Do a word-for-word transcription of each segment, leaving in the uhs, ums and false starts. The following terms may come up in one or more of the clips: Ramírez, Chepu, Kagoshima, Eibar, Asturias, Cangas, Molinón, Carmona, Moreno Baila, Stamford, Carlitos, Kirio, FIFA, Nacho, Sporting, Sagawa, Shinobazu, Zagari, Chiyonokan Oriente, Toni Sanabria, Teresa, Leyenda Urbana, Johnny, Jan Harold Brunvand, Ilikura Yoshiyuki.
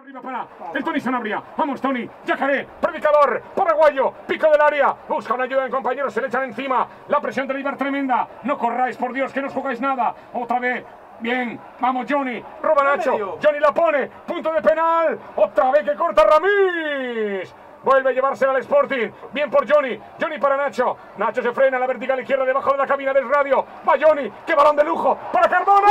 Arriba para el Toni Sanabria. Vamos, Toni. Yacaré, predicador, paraguayo, pico del área. Buscan ayuda en compañeros, se le echan encima. La presión del Eibar tremenda. No corráis, por Dios, que no os jugáis nada. Otra vez. Bien, vamos Johnny, roba Nacho, Johnny la pone, punto de penal, otra vez que corta Ramírez, vuelve a llevársela al Sporting, bien por Johnny, Johnny para Nacho, Nacho se frena, la vertical izquierda debajo de la cabina del radio, va Johnny, qué balón de lujo, para Carmona.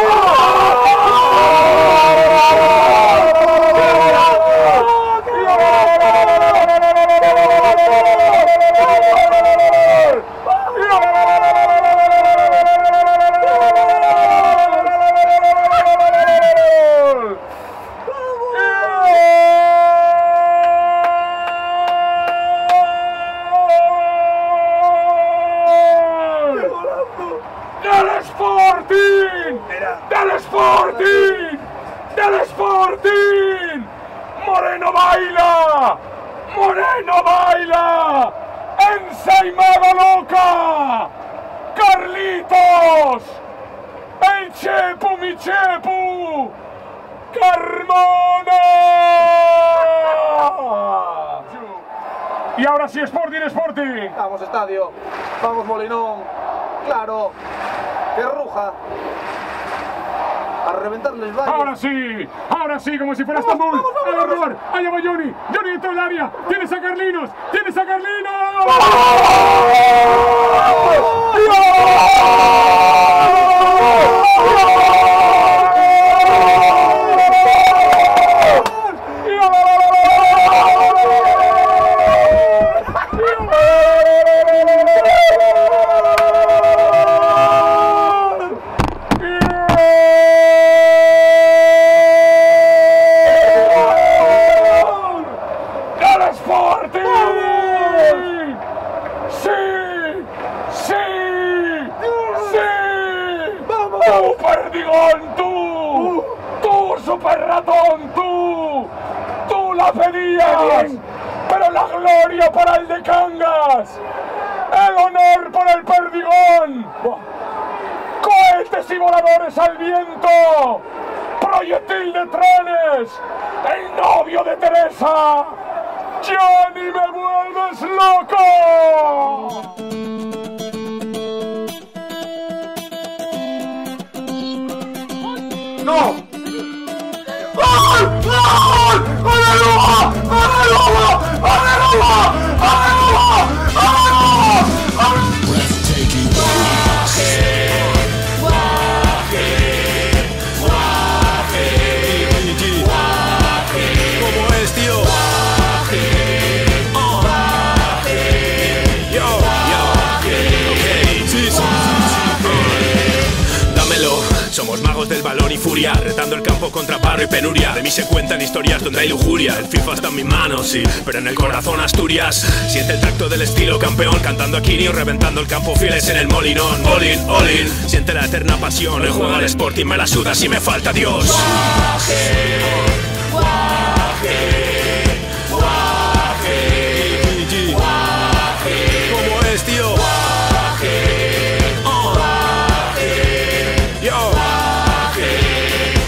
¡Del Sporting! ¡Del Sporting! ¡Del Sporting! ¡Moreno baila! ¡Moreno baila! ¡Ensaimada loca! ¡Carlitos! ¡El Chepu, mi Chepu! ¡Carmona! Y ahora sí, Sporting, Sporting. Vamos, estadio. Vamos, Molinón. Claro. ¡Qué ruja! A reventarle el baño. Ahora sí, ahora sí, como si fuera Stamford. A robar, allá va Johnny. Johnny entra al área. Tienes a Carlitos, tienes a Carlitos. ¡Oh! ¡Oh! ¡Oh! Pero la gloria para el de Cangas, el honor para el Perdigón, cohetes y voladores al viento, proyectil de trenes, el novio de Teresa, Johnny, me vuelves loco. No. Somos magos del balón y furia, retando el campo contra barro y penuria. De mí se cuentan historias donde hay lujuria. El FIFA está en mis manos, sí, pero en el corazón Asturias. Siente el tacto del estilo campeón, cantando a Kirio, reventando el campo fieles en el Molinón. All in, all in, siente la eterna pasión. Hoy juega al Sporting, me la suda si me falta Dios.